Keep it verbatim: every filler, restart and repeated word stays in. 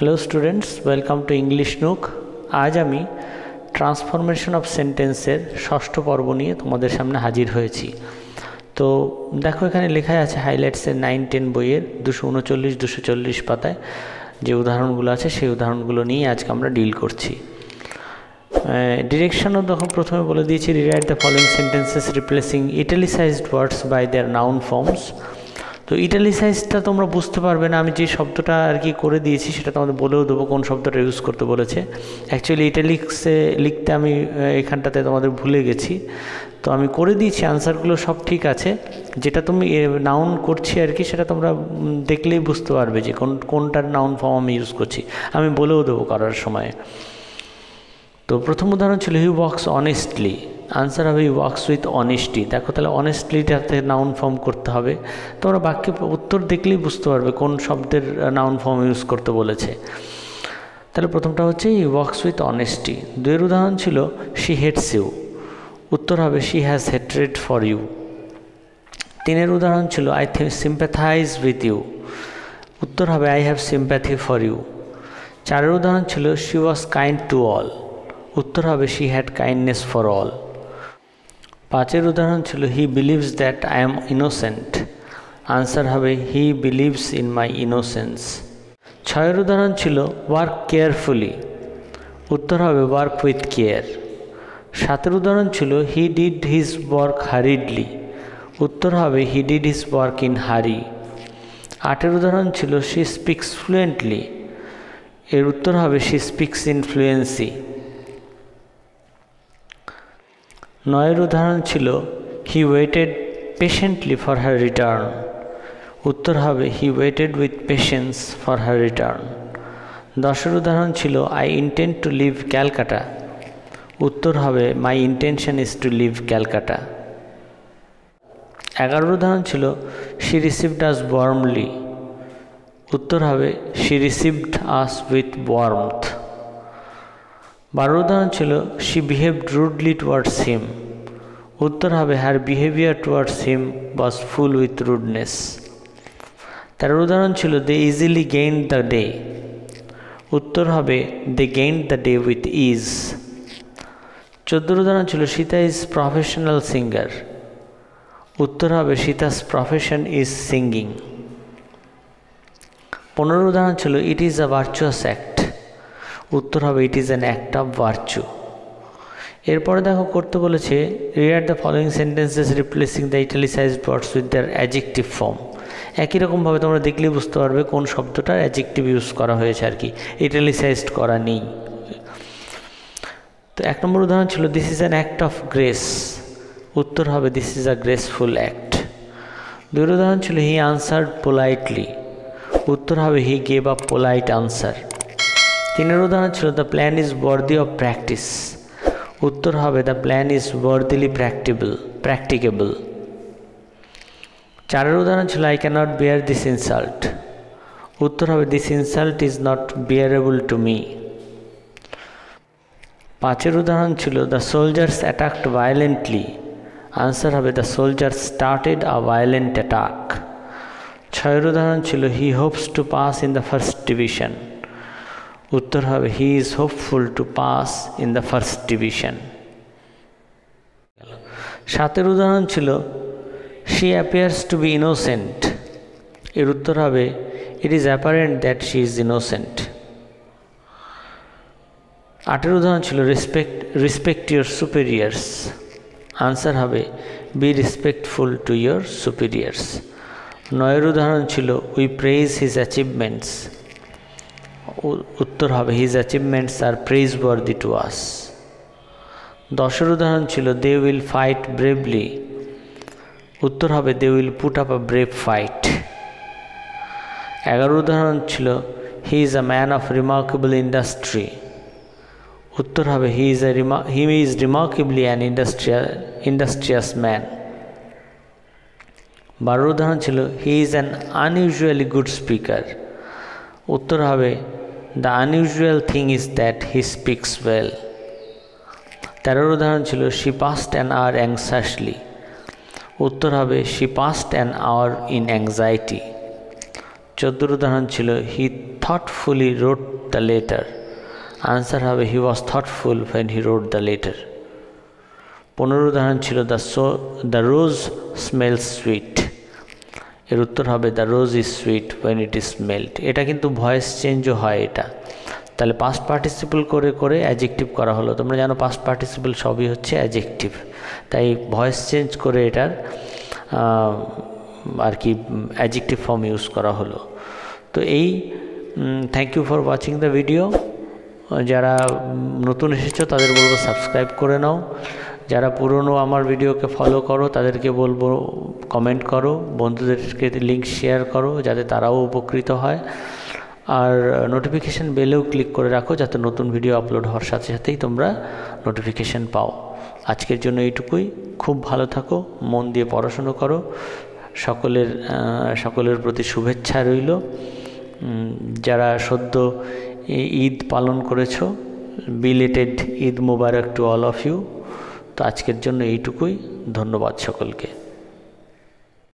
Hello students welcome to English Nook. आज आमी transformation of सेंटेंसेर षष्ठ पर्व निये तोमादेर सामने हाजिर होयेछि। तो देखो एखाने लेखा आछे हाइलाइट्सेर नाइन टेन बोइएर दुशो ऊनचल्लिश दुशो चल्लिश पाताय जे उदाहरणगुलो आछे सेई उदाहरणगुलो निये आजके आमरा डिल करछि। डिरेक्शनও দেখো প্রথমে বলে দিয়েছি rewrite the following sentences replacing italicised words by their noun forms. তো ইটালিসাইজটা তোমরা বুঝতে পারবে না, আমি যে শব্দটা আর কি করে দিয়েছি সেটা তোমাদের বলেও দেবো কোন শব্দটা ইউজ করতে বলেছে। অ্যাকচুয়ালি ইটালিক্সে লিখতে আমি এখানটাতে তোমাদের ভুলে গেছি, তো আমি করে দিয়েছি। আনসারগুলো সব ঠিক আছে, যেটা তুমি নাউন করছি আর কি সেটা তোমরা দেখলেই বুঝতে পারবে যে কোন কোনটার নাউন ফর্ম আমি ইউজ করছি, আমি বলেও দেবো করার সময়। তো প্রথম উদাহরণ ছিল হি ওয়ার্কস অনেস্টলি, আনসার হবে হি ওয়ার্কস উইথ অনেস্টি। দেখো তাহলে অনেস্টলিটাতে নাউন ফর্ম করতে হবে, তোমরা বাক্যে উত্তর দেখলেই বুঝতে পারবে কোন শব্দের নাউন ফর্ম ইউজ করতে বলেছে। তাহলে প্রথমটা হচ্ছে হি ওয়ার্কস উইথ অনেস্টি। দুয়ের উদাহরণ ছিল শি হেটস ইউ, উত্তর হবে she has hatred for you. তিনের উদাহরণ ছিল আই সিম্প্যাথাইজ উইথ ইউ, উত্তর হবে I have sympathy for you. চারের উদাহরণ ছিল she was kind to all, উত্তর হবে she had kindness for all. পাঁচের উদাহরণ ছিল he believes that I am innocent, answer হবে he believes in my innocence. ছয়ের উদাহরণ ছিল ওয়ার্ক কেয়ারফুলি, উত্তর হবে ওয়ার্ক উইথ কেয়ার। সাতের উদাহরণ ছিল he did his work hurriedly, উত্তর হবে he did his work in hurry. আটের উদাহরণ ছিল শি স্পিক্স ফ্লুয়েন্টলি, এর উত্তর হবে শি স্পিক্স ইন ফ্লুয়েন্সি। নয়ের উদাহরণ ছিল he waited patiently for her return, উত্তর হবে he waited with patience for her return. দশের উদাহরণ ছিল I intend to leave Calcutta, উত্তর হবে my intention is to leave Calcutta. এগারোর উদাহরণ ছিল শি রিসিভড আস ওয়ার্মলি, উত্তর হবে she received us with warmth. বারোর উদাহরণ ছিল she behaved rudely towards him, উত্তর হবে her behaviour towards him was full with rudeness. তেরোর উদাহরণ ছিল দে ইজিলি গেইনড দ্য ডে, উত্তর হবে they gained the day with ease. চোদ্দোর উদাহরণ ছিল সীতা ইজ প্রফেশনাল সিঙ্গার, উত্তর হবে সীতাস প্রফেশন ইজ সিঙ্গিং। পনেরোর উদাহরণ ছিল it is a virtuous act, উত্তর হবে it is an act of virtue. এরপরে দেখো করতে বলেছে rewrite the following sentences replacing the italicised words with their adjective form. একই রকমভাবে তোমরা দেখলেই বুঝতে পারবে কোন শব্দটার অ্যাডজেক্টিভ ইউজ করা হয়েছে আর কি, ইটালিসাইজড করা নেই। তো এক নম্বর উদাহরণ ছিল this is an act of grace, উত্তর হবে this is a graceful act. দুই উদাহরণ ছিল হি আনসার্ড পোলাইটলি, উত্তর হবে he gave a polite answer. তিনের উদাহরণ ছিল the plan is worthy of practice, উত্তর হবে the plan is worthily practicable practicable. চারের উদাহরণ ছিল I cannot bear this insult, উত্তর হবে this insult is not bearable to me. পাঁচের উদাহরণ ছিল the soldiers attacked violently, answer হবে the soldiers started a violent attack. ছয়ের উদাহরণ ছিল he hopes to pass in the first division, উত্তর হবে he is hopeful to pass in the first division. সাতের উদাহরণ ছিল she appears to be innocent, এর উত্তর হবে it is apparent that she is innocent. আটের উদাহরণ ছিল respect respect your superiors, answer হবে be respectful to your superiors. নয়ের উদাহরণ ছিল উই প্রেইজ হিজ অ্যাচিভমেন্টস, উত্তর হবে his achievements are praiseworthy to us. দশের উদাহরণ ছিল দে উইল ফাইট ব্রেভলি, উত্তর হবে they will put up a brave fight. এগারোর উদাহরণ ছিল he is a man of remarkable industry, উত্তর হবে he is a Rima he is remarkably an ইন্ডাস্ট্রিয়া industrious man. বারোর উদাহরণ ছিল he is an unusually good speaker, উত্তর হবে the unusual thing is that he speaks well. তেরোর উদাহরণ ছিল she passed an hour anxiously, উত্তর হবে she passed an hour in anxiety. Chodurdhan Chilo, he thoughtfully wrote the letter. Answer, however, he was thoughtful when he wrote the letter. Ponurudhan Chilo, the, so, the rose smells sweet. Er uttor hobe, the rose is sweet when it is smelled. Eta kintu voice change hoy eta. Tale past participle kore kore adjective kora holo. Tomra jano past participle shobi hocche adjective. Tai voice change kore etar আর কি adjective form use করা হলো তো এই thank you for watching the video যারা নতুন এসেছো তাদের বলবো সাবস্ক্রাইব করে নাও যারা পুরনো আমার ভিডিওকে ফলো করো তাদেরকে বলবো কমেন্ট করো বন্ধুদেরকে লিংক শেয়ার করো যাতে তারাও উপকৃত হয় আর নোটিফিকেশন বেলেও ক্লিক করে রাখো যাতে নতুন ভিডিও আপলোড হওয়ার সাথে সাথেই তোমরা নোটিফিকেশন পাও আজকের জন্য এইটুকুই খুব ভালো থাকো মন দিয়ে পড়াশোনা করো সকলের সকলের প্রতি শুভেচ্ছা রইল যারা সদ্য ঈদ পালন করেছো belated Eid Mobarak to all of you তো আজকের জন্য এইটুকুই ধন্যবাদ সকলকে